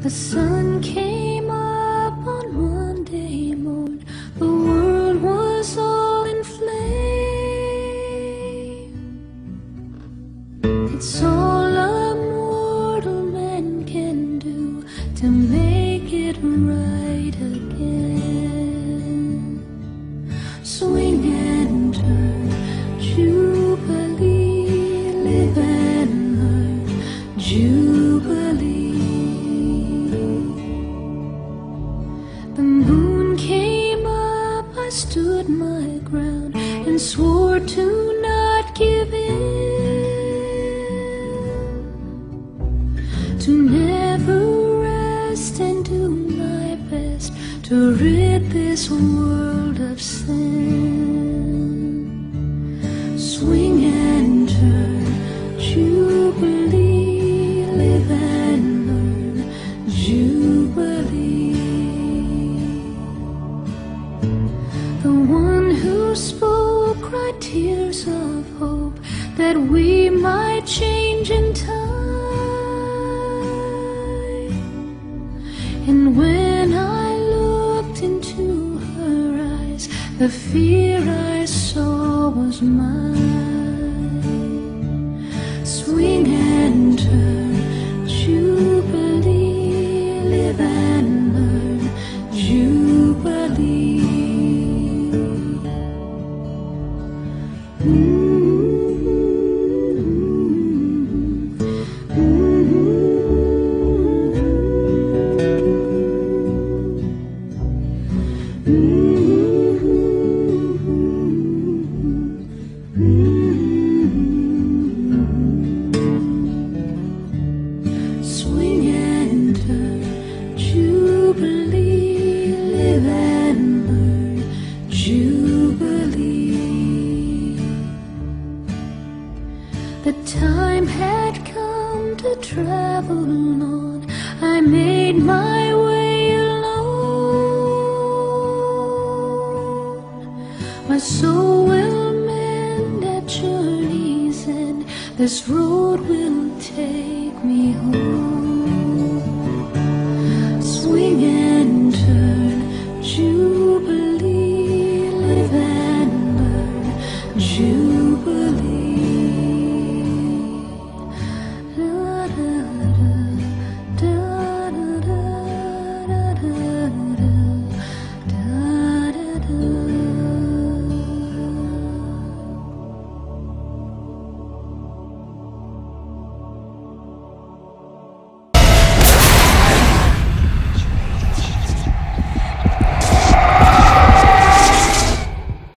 The sun came up on Monday morn, the world was all in flame. It's all a mortal man can do to make it right again. Swing and turn, Jubilee, live and learn, Jubilee. The moon came up, I stood my ground and swore to not give in, to never rest and do my best to rid this world of sin. Swing and turn, Jubilee, live and learn, Jubilee. The one who spoke cried tears of hope that we might change in time. And when I looked into her eyes, the fear I saw was mine. Swing and turn, Jubilee, live and learn, Jubilee. Swing and turn, Jubilee, live and learn, Jubilee. The time had come to travel on. I made my way alone. My soul will mend at journey's end. This road will take me home.